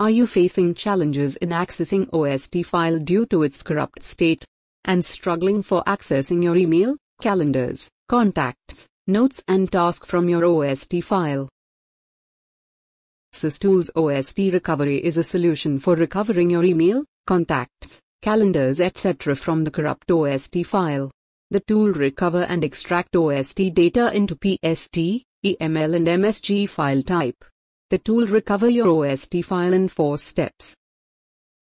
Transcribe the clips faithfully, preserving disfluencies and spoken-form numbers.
Are you facing challenges in accessing O S T file due to its corrupt state? And struggling for accessing your email, calendars, contacts, notes and tasks from your O S T file? SysTools O S T Recovery is a solution for recovering your email, contacts, calendars et cetera from the corrupt O S T file. The tool recover and extract O S T data into P S T, E M L and M S G file type. The tool recover your O S T file in four steps.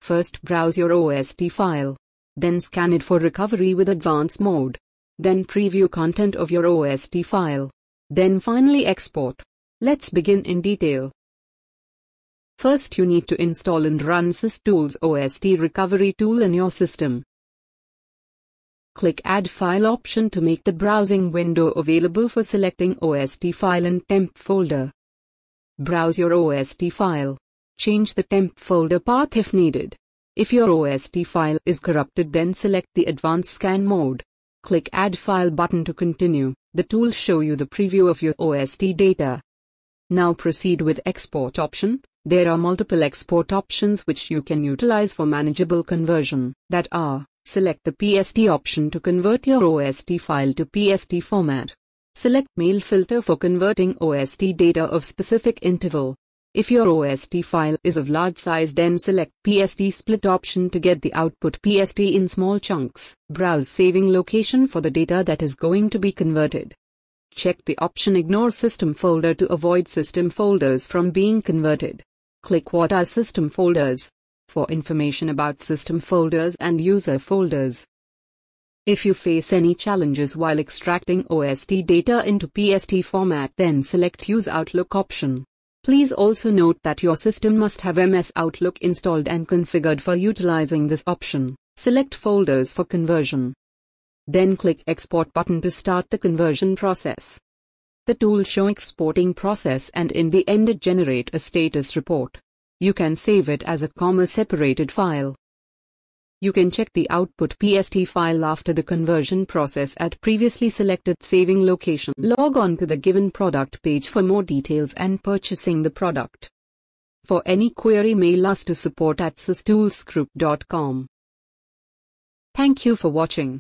First, browse your O S T file. Then scan it for recovery with advanced mode. Then preview content of your O S T file. Then finally export. Let's begin in detail. First, you need to install and run SysTools O S T Recovery tool in your system. Click Add File option to make the browsing window available for selecting O S T file and temp folder. Browse your O S T file. Change the temp folder path if needed. If your O S T file is corrupted, then select the advanced scan mode. Click Add File button to continue. The tool shows you the preview of your O S T data. Now proceed with export option. There are multiple export options which you can utilize for manageable conversion. That are, select the P S T option to convert your O S T file to P S T format. Select mail filter for converting O S T data of specific interval. If your O S T file is of large size, then select P S T split option to get the output P S T in small chunks. Browse saving location for the data that is going to be converted. Check the option Ignore System Folder to avoid system folders from being converted. Click What are system folders? For information about system folders and user folders. If you face any challenges while extracting O S T data into P S T format, then select Use Outlook option. Please also note that your system must have M S Outlook installed and configured for utilizing this option. Select Folders for conversion. Then click Export button to start the conversion process. The tool shows exporting process, and in the end it generates a status report. You can save it as a comma-separated file. You can check the output P S T file after the conversion process at previously selected saving location. Log on to the given product page for more details and purchasing the product. For any query, mail us to support at systoolsgroup dot com. Thank you for watching.